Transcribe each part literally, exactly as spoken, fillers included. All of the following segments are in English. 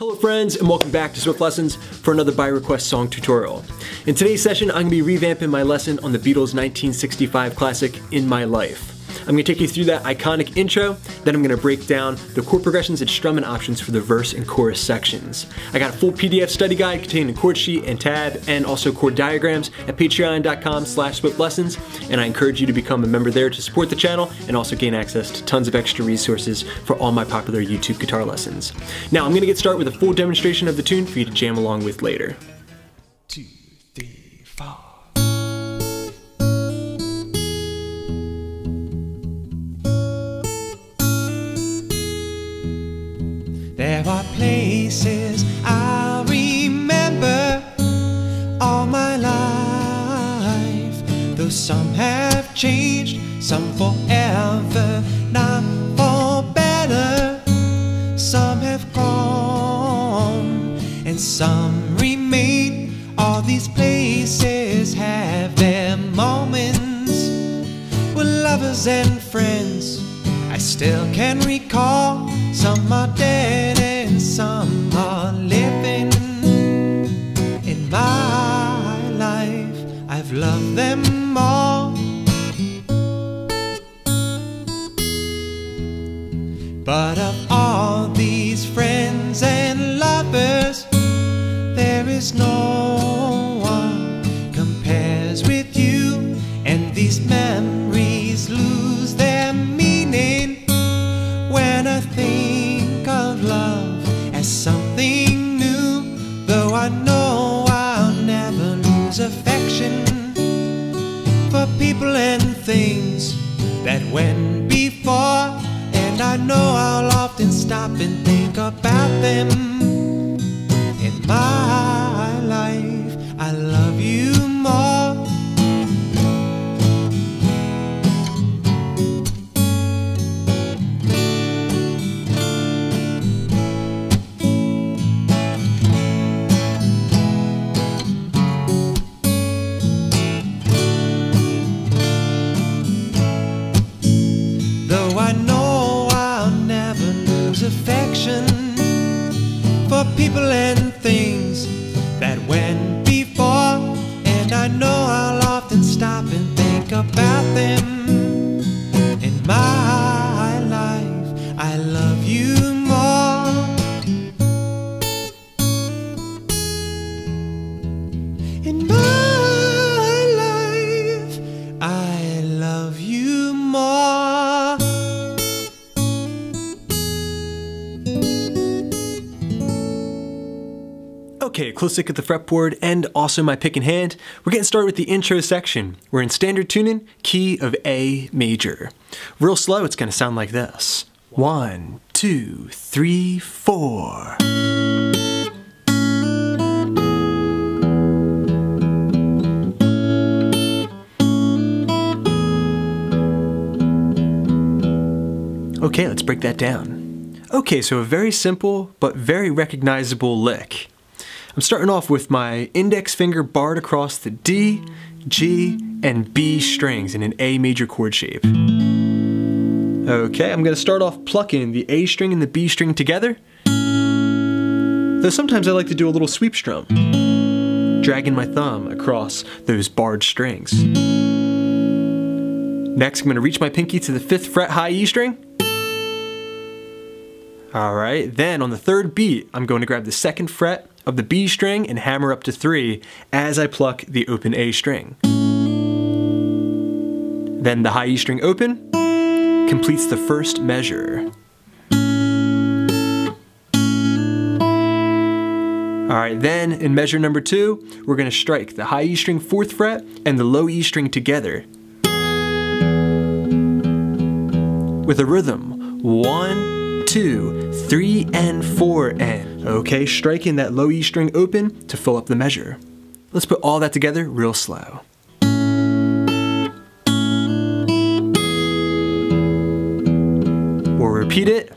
Hello friends, and welcome back to Swift Lessons for another by request song tutorial. In today's session, I'm going to be revamping my lesson on the Beatles' nineteen sixty-five classic, In My Life. I'm going to take you through that iconic intro, then I'm going to break down the chord progressions and strumming options for the verse and chorus sections. I got a full P D F study guide containing a chord sheet and tab, and also chord diagrams at patreon.com slash swiftlessons, and I encourage you to become a member there to support the channel and also gain access to tons of extra resources for all my popular YouTube guitar lessons. Now I'm going to get started with a full demonstration of the tune for you to jam along with later. Two, three, four. There are places I'll remember all my life, though some have changed, some forever, not for better. Some have gone and some remain. All these places have their moments with lovers and friends. I still can recall. Some are dead and some are living. In my life, I've loved them all, but of all these friends and lovers, there is no one compares with you, and these memories lose their meaning when I think of love as something new. Though I know I'll never lose affection for people and things that went before, and I know I'll often stop and think about them. In my life, I love you more. For people and things that went before, and I know I'll often stop and think about them. In my life, I love you more. In my life, I love you more. Okay, a close look at the fretboard and also my pick in hand. We're getting started with the intro section. We're in standard tuning, key of A major. Real slow, it's gonna sound like this. One, two, three, four. Okay, let's break that down. Okay, so a very simple but very recognizable lick. I'm starting off with my index finger barred across the D, G, and B strings in an A major chord shape. Okay, I'm gonna start off plucking the A string and the B string together. Though sometimes I like to do a little sweep strum, dragging my thumb across those barred strings. Next, I'm gonna reach my pinky to the fifth fret high E string. All right, then on the third beat, I'm going to grab the second fret of the B string and hammer up to three as I pluck the open A string. Then the high E string open completes the first measure. All right, then in measure number two, we're gonna strike the high E string fourth fret and the low E string together with a rhythm, one, two, three, and four, and. Okay, striking that low E string open to fill up the measure. Let's put all that together real slow. We'll repeat it.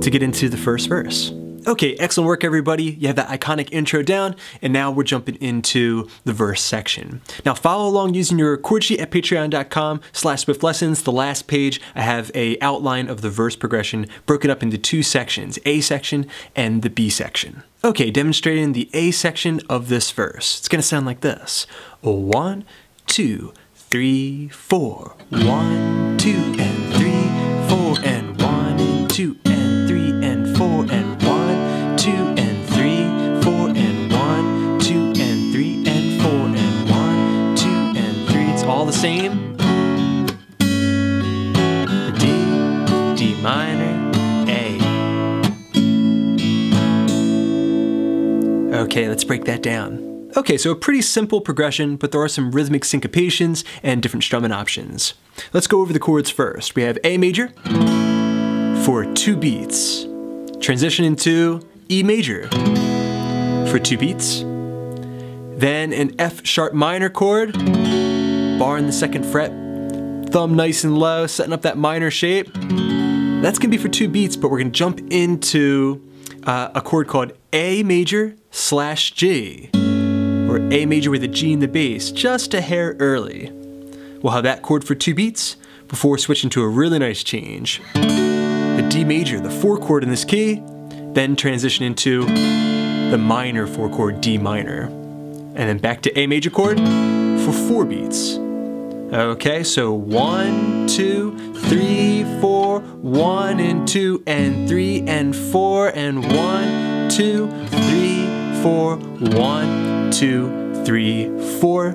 To get into the first verse. Okay, excellent work everybody. You have that iconic intro down, and now we're jumping into the verse section. Now follow along using your chord sheet at patreon dot com slash swift lessons. The last page, I have a outline of the verse progression broken up into two sections, A section and the B section. Okay, demonstrating the A section of this verse. It's gonna sound like this. One, two, three, four. One, two, and three, four, and one, and two, and three, and four, and one, two, and three, four, and one, two, and three, and four, and one, two, and three. It's all the same. D, D minor, A. Okay, let's break that down. Okay, so a pretty simple progression, but there are some rhythmic syncopations and different strumming options. Let's go over the chords first. We have A major for two beats. Transition into E major for two beats. Then an F sharp minor chord, bar in the second fret, thumb nice and low, setting up that minor shape. That's gonna be for two beats, but we're gonna jump into uh, a chord called A major slash G. Or A major with a G in the bass, just a hair early. We'll have that chord for two beats before switching to a really nice change. The D major, the four chord in this key, then transition into the minor four chord, D minor. And then back to A major chord for four beats. Okay, so one, two, three, four, one and two and three and four and one, two, three, four, one, two, three, four,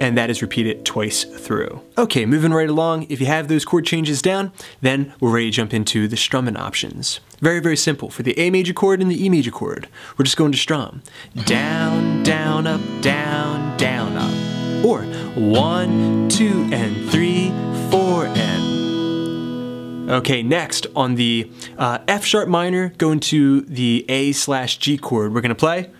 and that is repeated twice through. Okay, moving right along, if you have those chord changes down, then we're ready to jump into the strumming options. Very, very simple. For the A major chord and the E major chord, we're just going to strum. Down, down, up, down, down, up. Or one, two, and three, four, and. Okay, next on the uh, F sharp minor, going to the A slash G chord, we're gonna play.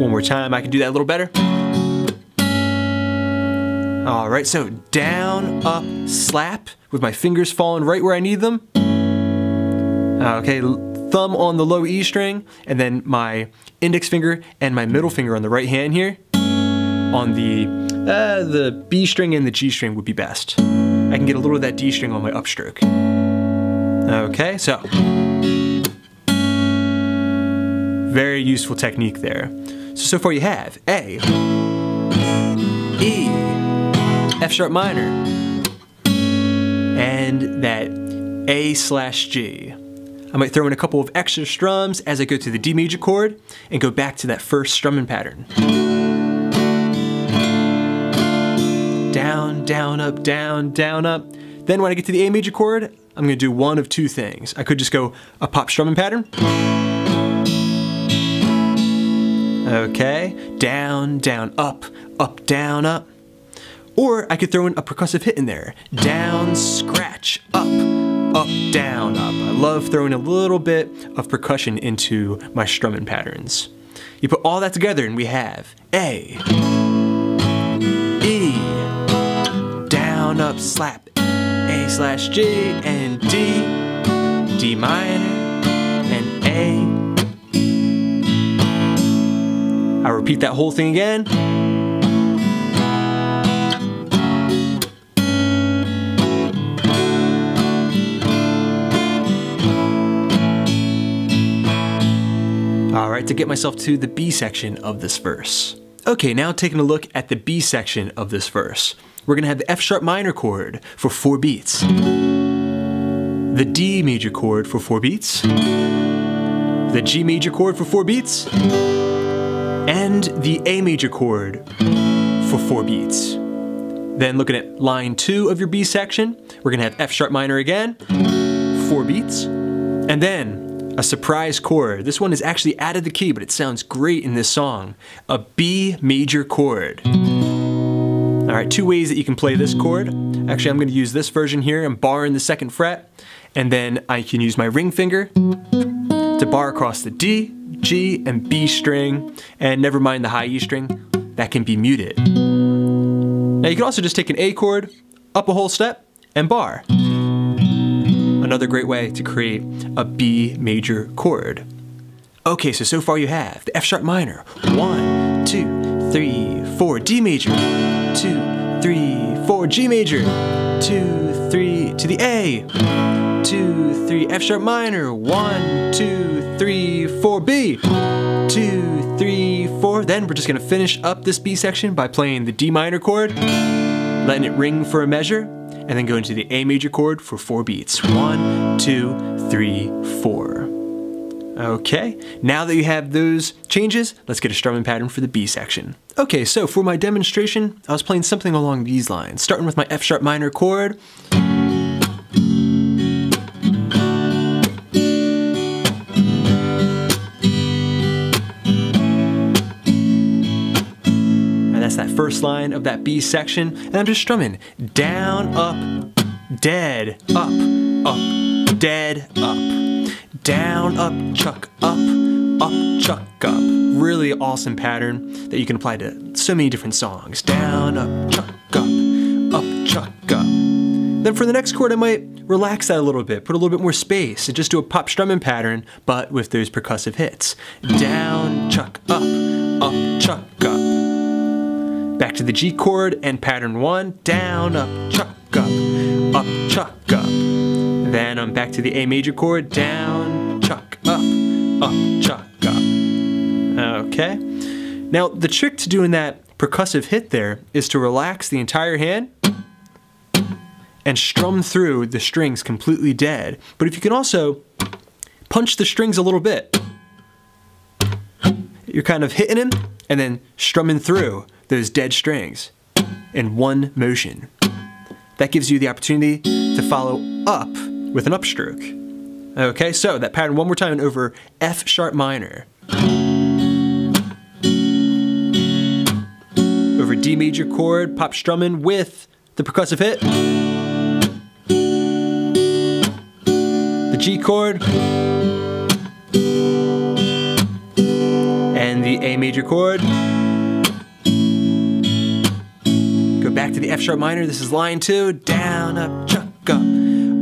One more time, I can do that a little better. All right, so down, up, slap, with my fingers falling right where I need them. Okay, thumb on the low E string, and then my index finger and my middle finger on the right hand here. On the, uh, the B string and the G string would be best. I can get a little of that D string on my upstroke. Okay, so. Very useful technique there. So, so far you have A, E, F sharp minor, and that A slash G. I might throw in a couple of extra strums as I go to the D major chord and go back to that first strumming pattern. Down, down, up, down, down, up. Then when I get to the A major chord, I'm gonna do one of two things. I could just go a pop strumming pattern. Okay, down, down, up, up, down, up. Or I could throw in a percussive hit in there. Down, scratch, up, up, down, up. I love throwing a little bit of percussion into my strumming patterns. You put all that together and we have A, E, down, up, slap, A slash G, and D, D minor, and A. I repeat that whole thing again. All right, to get myself to the B section of this verse. Okay, now taking a look at the B section of this verse. We're gonna have the F sharp minor chord for four beats. The D major chord for four beats. The G major chord for four beats. And the A major chord for four beats. Then looking at line two of your B section, we're gonna have F sharp minor again, four beats, and then a surprise chord. This one is actually out of the key, but it sounds great in this song. A B major chord. All right, two ways that you can play this chord. Actually, I'm gonna use this version here. I'm barring the second fret, and then I can use my ring finger to bar across the D, G and B string, and never mind the high E string, that can be muted. Now you can also just take an A chord, up a whole step, and bar. another great way to create a B major chord. Okay, so so far you have the F sharp minor, one, two, three, four, D major, two, three, four, G major, two, three, to the A, two, three, F sharp minor, one, two, three, four, B, two, three, four. Then we're just gonna finish up this B section by playing the D minor chord, letting it ring for a measure, and then go into the A major chord for four beats. One, two, three, four. Okay, now that you have those changes, let's get a strumming pattern for the B section. Okay, so for my demonstration, I was playing something along these lines, starting with my F sharp minor chord. And that's that first line of that B section, and I'm just strumming down, up, dead, up, up, dead, up. Down, up, chuck, up, up, chuck, up. Really awesome pattern that you can apply to so many different songs. Down, up, chuck, up, up, chuck, up. Then for the next chord, I might relax that a little bit, put a little bit more space, and just do a pop strumming pattern, but with those percussive hits. Down, chuck, up, up, chuck, up. Back to the G chord and pattern one. Down, up, chuck, up, up, chuck, up. Then I'm back to the A major chord. Down, chuck, up, up, chuck, up. Okay. Now, the trick to doing that percussive hit there is to relax the entire hand and strum through the strings completely dead. But if you can also punch the strings a little bit, you're kind of hitting them and then strumming through those dead strings in one motion. That gives you the opportunity to follow up with an upstroke. Okay, so that pattern one more time over F sharp minor, over D major chord, pop strumming with the percussive hit, the G chord, and the A major chord. Go back to the F sharp minor, this is line two, down, up, chuck, up,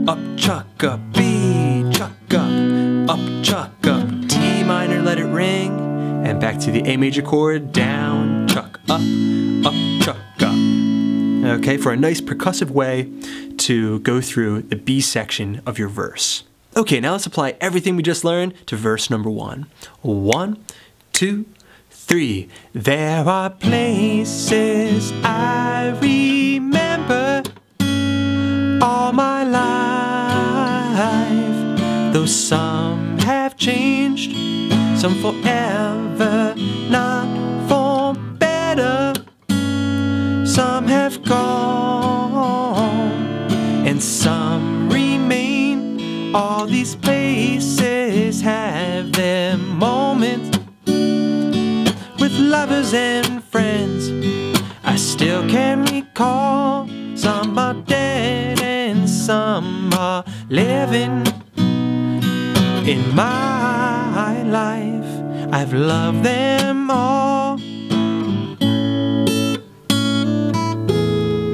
up, chuck, up, B, chuck up, up, chuck up, D minor, let it ring, and back to the A major chord, down, chuck up, up, chuck up. Okay, for a nice percussive way to go through the B section of your verse. Okay, now let's apply everything we just learned to verse number one. One, two, three. There are places I remember all my life. Though some have changed, some forever, not for better. Some have gone, and some remain. All these places have their moments with lovers and friends. I still can recall. Some are dead and some are living. In my life, I've loved them all.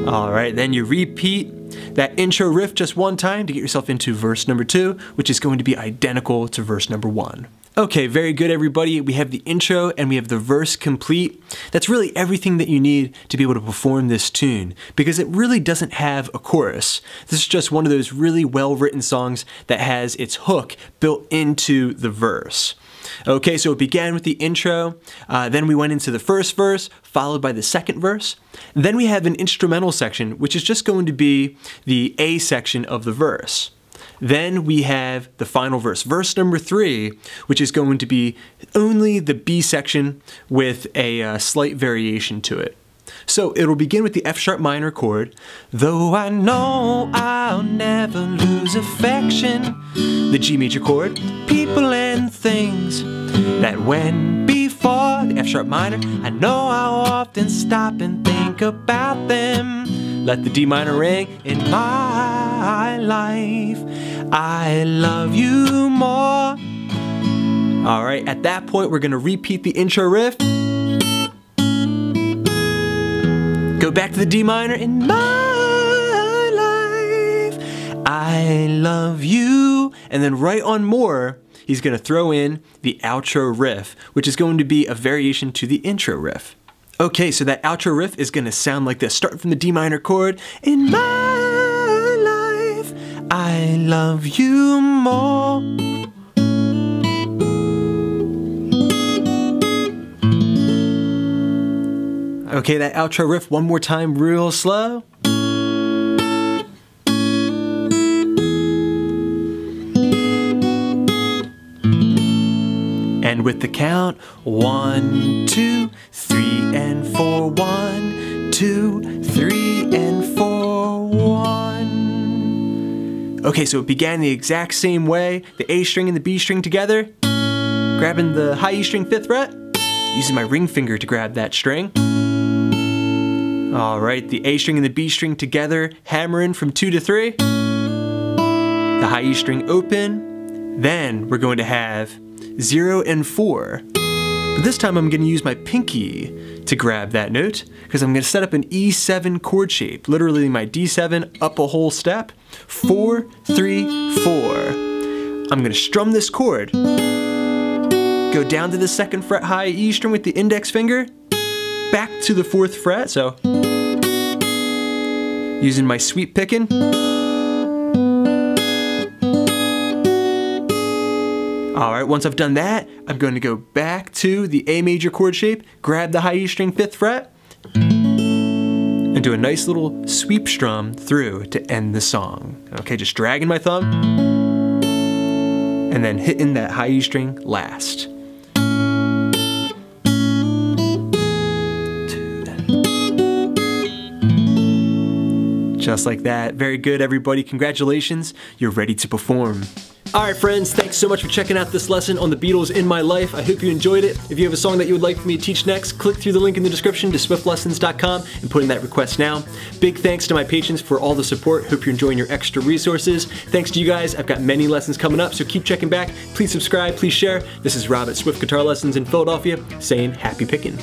All right, then you repeat that intro riff just one time to get yourself into verse number two, which is going to be identical to verse number one. Okay, very good, everybody. We have the intro and we have the verse complete. That's really everything that you need to be able to perform this tune, because it really doesn't have a chorus. This is just one of those really well-written songs that has its hook built into the verse. Okay, so it began with the intro, uh, then we went into the first verse, followed by the second verse. Then we have an instrumental section, which is just going to be the A section of the verse. Then we have the final verse, verse number three, which is going to be only the B section with a uh, slight variation to it. So it'll begin with the F sharp minor chord. Though I know I'll never lose affection. The G major chord, people and things that went before. The F sharp minor, I know I'll often stop and think about them. Let the D minor ring. In my life, I love you more. All right, at that point, we're gonna repeat the intro riff. Go back to the D minor. In my life, I love you And then right on more, he's gonna throw in the outro riff, which is going to be a variation to the intro riff. Okay, so that outro riff is gonna sound like this. Start from the D minor chord. In my life, I love you more. Okay, that outro riff one more time, real slow. And with the count, one, two, three, and four. One, two, three, and four. One. Okay, so it began the exact same way. The A string and the B string together. Grabbing the high E string fifth fret. Using my ring finger to grab that string. All right, the A string and the B string together, hammering from two to three. The high E string open. Then we're going to have zero and four. But this time I'm gonna use my pinky to grab that note because I'm gonna set up an E seven chord shape, literally my D seven up a whole step. Four, three, four. I'm gonna strum this chord. Go down to the second fret high E string with the index finger, back to the fourth fret, so using my sweep picking. All right, once I've done that, I'm going to go back to the A major chord shape, grab the high E string fifth fret, and do a nice little sweep strum through to end the song. Okay, just dragging my thumb, and then hitting that high E string last. Just like that. Very good, everybody. Congratulations. You're ready to perform. All right, friends. Thanks so much for checking out this lesson on The Beatles' In My Life. I hope you enjoyed it. If you have a song that you would like for me to teach next, click through the link in the description to swift lessons dot com and put in that request now. Big thanks to my patrons for all the support. Hope you're enjoying your extra resources. Thanks to you guys. I've got many lessons coming up, so keep checking back. Please subscribe. Please share. This is Rob at Swift Guitar Lessons in Philadelphia saying happy picking.